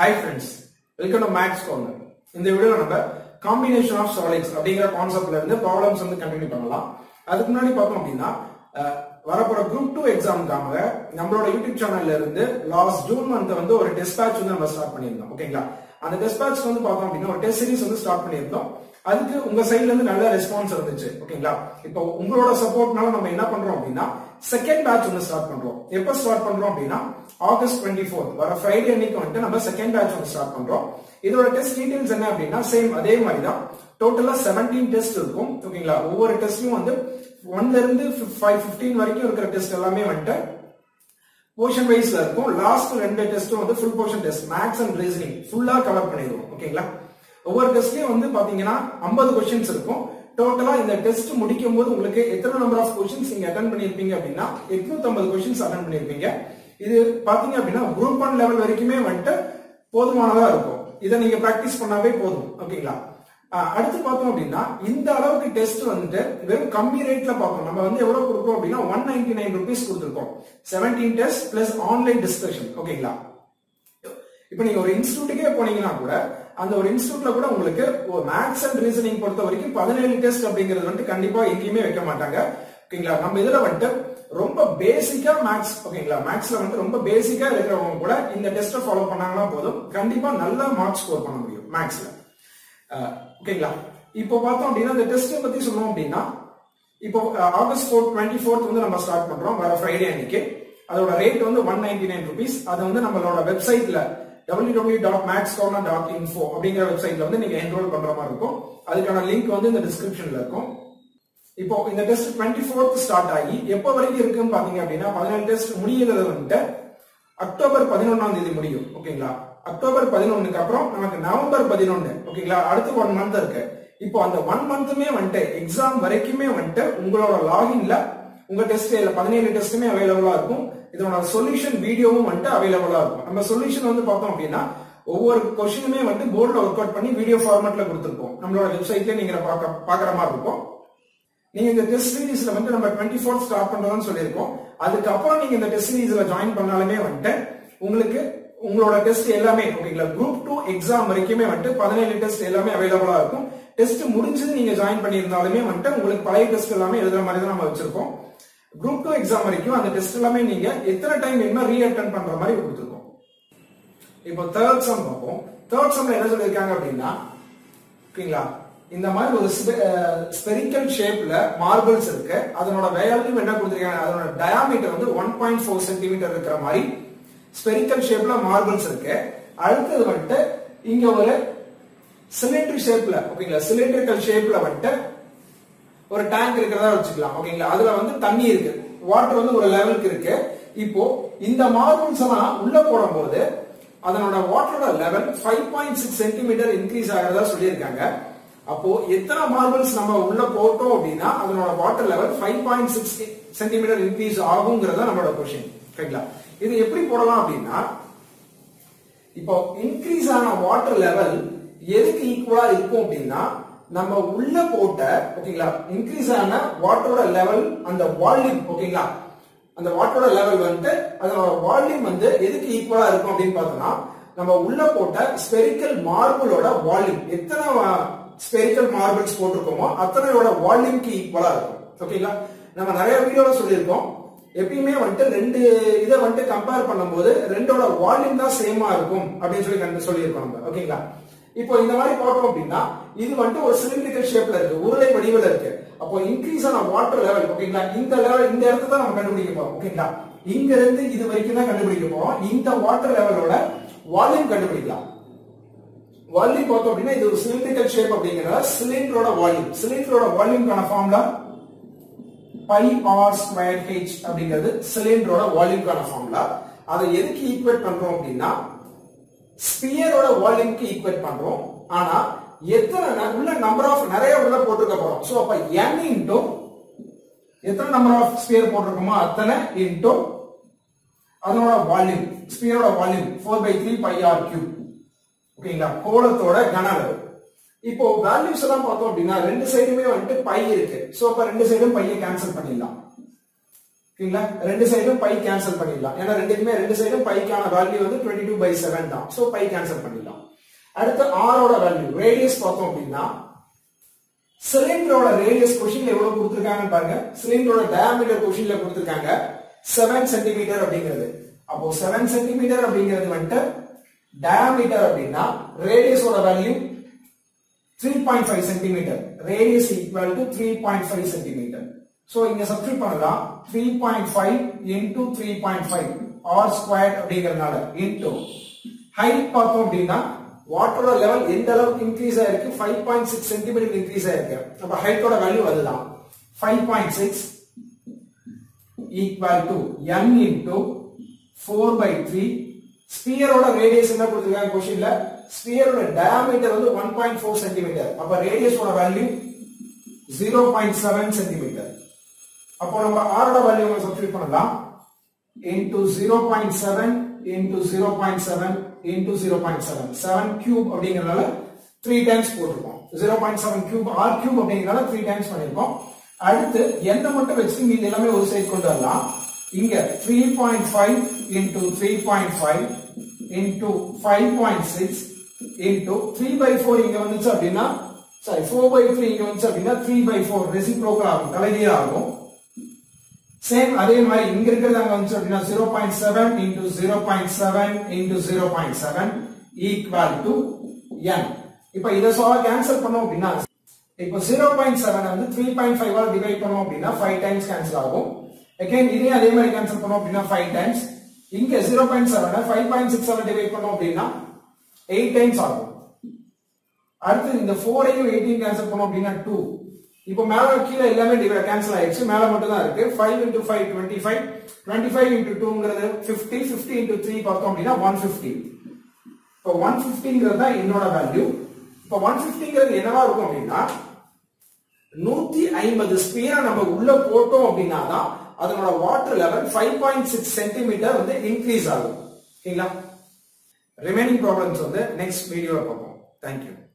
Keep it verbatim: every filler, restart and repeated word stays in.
Hi friends, welcome to Maths Corner. In this video, we will combination of solids. Abdingra concept la irundhu problems vandu continue pannalam. Adukku munadi paathom appadina varapora group two exam kaamaga nammaloda YouTube channel la irundhu last June month vandu or dispatch vandu namm start pannirundhom. Okayla. And dispatch vandu paathom appadina or test series vandu start pannirundhom. Adukku unga side la irundhu nalla response irundhuchu. Okayla. Ipo ungaloda support nala namm enna pandrom appadina second batch vandu start pandrom. Eppo start pandrom appadina August twenty-fourth vara Friday annikku vandu namm second batch vandu start pandrom. இதோட test details என்ன அப்படினா same அதே மாதிரி தான். டோட்டலா seventeen test இருக்கும். ஓகேங்களா? ஒவ்வொரு டெஸ்ட்லயும் வந்து ஒன்ல இருந்து five fifteen வரைக்கும் இருக்கிற டெஸ்ட் எல்லாமே வந்து போர்ஷன் வைஸ்ல இருக்கும். லாஸ்ட் ரெண்டு டெஸ்ட்டும் வந்து full portion test. Maths and reasoning ஃபுல்லா கவர் பண்ணிடுவோம். ஓகேங்களா? ஒவ்வொரு டெஸ்ட்லயும் வந்து பாத்தீங்கன்னா fifty क्वेश्चंस இருக்கும். டோட்டலா இந்த டெஸ்ட் முடிக்கும்போது உங்களுக்கு எத்தனை நம்பர் ஆஃப் क्वेश्चंस நீங்க அட்டெண்ட் பண்ணிருப்பீங்க அப்படினா eight hundred fifty questions attend பண்ணிருப்பீங்க. இது பாத்தீங்க அப்படினா குரூப் one லெவல் வரைக்குமே வந்து போதுமானதா இருக்கும். இத நீங்க பிராக்டீஸ் பண்ணவே போதும். ஓகேங்களா? அடுத்து பார்த்தோம் அப்படினா இந்த அளவுக்கு டெஸ்ட் வந்து வெறும் கம்மி ரேட்ல பாப்போம். நம்ம வந்து எவ்வளவு கொடுக்கிறோம் அப்படினா one ninety-nine rupees கொடுத்திருக்கோம். seventeen test plus online discussion. ஓகேங்களா? இப்போ நீங்க ஒரு இன்ஸ்டிட்யூட்டுக்கே போனீங்கனா கூட அந்த ஒரு இன்ஸ்டிட்யூட்ல கூட உங்களுக்கு மேத்ஸ் அண்ட் ரீசனிங் பொறுத்த வரைக்கும் seventeen டெஸ்ட் அப்படிங்கிறது வந்து கண்டிப்பா எங்கயுமே வைக்க மாட்டாங்க. ஓகேங்களா? நம்ம இதல வந்து ரொம்ப பேசிக்கா மேத்ஸ் ஓகேங்களா மேத்ஸ்ல வந்து ரொம்ப பேசிக்கா இருக்கறவங்க கூட இந்த டெஸ்ட ஃபாலோ பண்ணாங்கன்னா போதும். கண்டிப்பா நல்ல மார்க்ஸ் ஸ்கோர் பண்ண முடியும் மேத்ஸ்ல. ஓகேங்களா? இப்போ பார்த்தோம் அப்படினா இந்த டெஸ்ட் பத்தி சொல்றோம் அப்படினா இப்போ August twenty-fourth வந்து நம்ம ஸ்டார்ட் பண்றோம் வர Friday அன்னைக்கு. அதோட ரேட் வந்து one ninety-nine rupees. அது வந்து நம்மளோட வெப்சைட்ல w w w dot maths corner dot info அப்படிங்கற வெப்சைட்ல வந்து நீங்க என்ரோல் பண்ற மாதிரி இருக்கும். அதுக்கான லிங்க் வந்து இந்த டிஸ்கிரிப்ஷன்ல இருக்கும். இப்போ இந்த டெஸ்ட் twenty-fourth ஸ்டார்ட் ஆகி எப்ப வரைக்கும் இருக்குன்னு பாத்தீங்க அப்படினா seventeen டெஸ்ட் முடியிறது வந்து October eleventh தேதி முடியும். ஓகேங்களா? October eleventh க்கு அப்புறம் நமக்கு November eleventh. ஓகேங்களா? அடுத்து one month இருக்கு. இப்போ அந்த one monthமே வந்து எக்ஸாம் வரைக்குமே வந்து உங்களோட லாகின்ல உங்க டெஸ்ட்ல seventeen டெஸ்ட்மே அவேலபிளா இருக்கும். இதோட சொல்யூஷன் வீடியோவும் வந்து அவேலபிளா இருக்கும். நம்ம சொல்யூஷன் வந்து பார்த்தோம் அப்படினா ஒவ்வொரு क्वेश्चनமே வந்து போர்ட்ல வொர்க் அவுட் பண்ணி வீடியோ ஃபார்மட்ல கொடுத்திருக்கோம். நம்மளோட வெப்சைட்ல நீங்க பாக்க பாக்குற மாதிரி இருக்கும். நீங்க இந்த டெஸ்ட் சீரிஸ்ல வந்து நம்ம twenty-fourth ஸ்டார்ட் பண்றோம்னு சொல்லிருக்கோம். அதுக்கு அப்புறம் நீங்க இந்த டெஸ்ட் சீரிஸ்ல ஜாயின் பண்ணாலுமே வந்து உங்களுக்கு உங்களோட டெஸ்ட் எல்லாமே ஓகேங்களா group two எக்ஸாம் வரைக்குமே வந்து seventeen டெஸ்ட் எல்லாமே அவேலபிளா இருக்கும். டெஸ்ட் முடிஞ்சது நீங்க ஜாயின் பண்ணிருந்தாலுமே வந்து உங்களுக்கு பழைய டெஸ்ட் எல்லாமே எழுதுற மாதிரி தான் நம்ம வச்சிருக்கோம். group two எக்ஸாம் வரைக்கும் அந்த டெஸ்ட் எல்லாமே நீங்க எத்தனை டைம் வேணுமா ரீஅட்டெண்ட் பண்ற மாதிரி கொடுத்திருக்கோம். இப்போ third சம் பாப்போம். third சம்ல என்ன சொல்லிருக்காங்க அப்படினா ஓகேங்களா இந்த மாதிரி ஒரு spherical shapeல marbles இருக்கு. அதனோட value என்ன கொடுத்திருக்காங்க? அதனோட diameter வந்து one point four centimeter இருக்கிற மாதிரி spherical shapeல marbles இருக்கு. அடுத்து வந்து இங்க ஒரு cylindrical shapeல ஓகேங்களா cylindrical shapeல வந்து ஒரு tank இருக்குறதா வெச்சுக்கலாம். ஓகேங்களா? அதுல வந்து தண்ணி இருக்கு. water வந்து ஒரு லெவலுக்கு இருக்கு. இப்போ இந்த marbles எல்லாம் உள்ள போடும்போது அதனோட waterோட level five point six centimeter increase ஆகிறதா சொல்லிருக்காங்க. அப்போ எத்தனை மார்பிள்ஸ் நம்ம உள்ள போட்டோம் அப்படினா அதனோட water level five point six centimeter increase ஆகும்ங்கறத நம்மளோட क्वेश्चन. ஓகேங்களா? இது எப்படி போடலாம் அப்படினா இப்போ இன்கிரீஸ் ஆன வாட்டர் லெவல் எதுக்கு ஈக்குவலா இருக்கும் அப்படினா நம்ம உள்ள போட்ட ஓகேங்களா இன்கிரீஸ் ஆன வாட்டரோட லெவல் அந்த வால்யூம் ஓகேங்களா அந்த வாட்டரோட லெவல் வந்து அதனோட வால்யூம் வந்து எதுக்கு ஈக்குவலா இருக்கும் அப்படினு பார்த்தா நம்ம உள்ள போட்ட spherical மார்பிளோட வால்யூம் எத்தனை spherical marbles போட்டுருக்கோமோ அத்தனையோட வால்யூம்க்கு ஈக்குவலா இருக்கும். ஓகேங்களா? நம்ம நிறைய வீடியோல சொல்லிருக்கோம். எப்பயுமே வந்து ரெண்டு இத வந்து கம்பேர் பண்ணும்போது ரெண்டோட வால்யூம் தான் சேமா இருக்கும் அப்படினு சொல்லி கண்டு சொல்லிருக்கோம் நம்ம. ஓகேங்களா? இப்போ இந்த மாதிரி பார்த்தோம் அப்படினா இது வந்து ஒரு cylindrical shapeல இருக்கு. உருளை வடிவல இருக்கு. அப்போ இன்கிரீஸ் ஆன வாட்டர் லெவல் ஓகேங்களா இந்த லெவல் இந்த இடத்துல தான் நம்ம கண்டுபிடிக்க போறோம். ஓகேங்களா? இங்க இருந்து இது வரைக்கும் தான் கண்டுபிடிக்க போறோம். இந்த வாட்டர் லெவலோட வால்யூம் கண்டுபிடிக்கலாம். வால்யூம் பார்த்தோம் அப்படினா இது ஒரு cylindrical shape அப்படிங்கறதா சிலிண்டரோட வால்யூம் சிலிண்டரோட வால்யூம்க்கான formula pi r squared h அப்படிங்கிறது சிலிண்டரோட வால்யூம்க்கான ஃபார்முலா. அதை எதுக்கு ஈக்குவேட் பண்றோம் அப்படினா ஸ்பியரோட வால்யூம்க்கு ஈக்குவேட் பண்றோம். ஆனா எத்தனை உள்ள நம்பர் ஆஃப் நிறைய உள்ள போட்டுக்க போறோம். சோ அப்ப n into எத்தனை நம்பர் ஆஃப் ஸ்பியர் போட்டுக்கோமா அத்தனை into அதனோட வால்யூம் ஸ்பியரோட volume four by three pi r cubed. ஓகேங்களா? கோளத்தோட கன அளவு. இப்போ வேல்யூஸ் எல்லாம் பார்த்தோம் அப்படினா ரெண்டு சைடுமே வந்து π இருக்கு. சோ அப்ப ரெண்டு சைடும் π ஐ கேன்சல் பண்ணிடலாம். ரெண்டு சைடும் பை கேன்சல் பண்ணிடலாம். ஏன்னா ரெண்டுக்குமே ரெண்டு சைடும் பைக்கான வேல்யூ வந்து twenty-two by seven தான். சோ பை கேன்சல் பண்ணிடலாம். அடுத்து r ஓட வேல்யூ ரேடியஸ் பார்த்தோம் அப்படின்னா சிலிண்டரோட ரேடியஸ் क्वेश्चनல எவ்வளவு கொடுத்திருக்காங்கன்னு பாருங்க. சிலிண்டரோட டயாமீட்டர் क्वेश्चनல கொடுத்திருக்காங்க seven centimeters அப்படிங்கிறது. அப்போ seven centimeters அப்படிங்கிறது வந்து டயாமீட்டர் அப்படின்னா ரேடியஸோட value three point five centimeters. Radius equal to three point five centimeters. So இங்க சப்ஸ்டிட் பண்ணலாம் three point five into three point five r squared அப்படிங்கறனால into height பார்த்தோம் அப்படின்னா வாட்டரோட லெவல் எந்த அளவுக்கு இன்கிரீஸ் ஆயிருக்கு five point six centimeters increase ஆயிருக்கு. அப்ப ஹைட்டோட வேல்யூ அதுதான் five point six equal to n into four by three. ஸ்பியரோட ரேடியஸ் என்ன கொடுத்திருக்காங்க क्वेश्चनல? ஸ்பியரோட டயாமீட்டர் வந்து one point four centimeters. அப்ப ரேடியஸோட value zero point seven centimeters. அப்போ நம்ம r ஓட வேல்யூவை சப்ஸ்டிட் பண்ணலாம் into zero point seven into zero point seven into zero point seven seven cubed அப்படிங்கறனால three times போட்டுறோம். zero point seven cubed r cube அப்படிங்கறனால three times பண்ணிருக்கோம். அடுத்து n மட்டும் வெச்சு மீதி எல்லாமே ஒரு சைடு கொண்டு வரலாம். இங்க three point five into three point five into five point six into three by four இங்க வந்துச்சு அப்படினா sorry four by three இங்க வந்துச்சு அப்படினா three by four ரெசிப்ரோகல் ஆகும், தலைகீழா ஆகும். Same அதே மாதிரி இங்க இருக்குறது அங்க வந்து அப்படினா zero point seven into zero point seven into zero point seven equal to n. இப்போ இத சோ கேன்சல் பண்ணோம் அப்படினா இப்போ zero point seven வந்து three point five ஆல் டிவைட் பண்ணோம் அப்படினா five times கேன்சல் ஆகும். again இதே அதே மாதிரி கேன்சல் பண்ணோம் அப்படினா five times. இங்க zero point seven five point six ஆல் டிவைட் பண்ணோம் அப்படினா eight times ஆகும். அடுத்து இந்த four ஐயும் eight ஐயும் கேன்சல் பண்ணோம் அப்படினா two. இப்போ மேல கீழ எல்லாமே டிவைட் கேன்சல் ஆயிடுச்சு, மேல மட்டும் தான் இருக்கு. five into five twenty-five twenty-five into two ங்கிறது fifty fifty into three பார்த்தோம் அப்படினா one hundred fifty. இப்போ one hundred fifty ங்கிறது தான் என்னோட வேல்யூ. இப்போ one hundred fifty ங்கிறது என்னவா இருக்கும் அப்படினா one hundred fifty ஸ்பியர் நம்ம உள்ள போட்டோம் அப்படினா தான் அதனோட water level five point six centimeters வந்து இன்கிரீஸ் ஆகும். ஓகேங்களா? ரிமைனிங் ப்ராப்ளம்ஸ் வந்து நெக்ஸ்ட் வீடியோல பார்ப்போம். Thank you.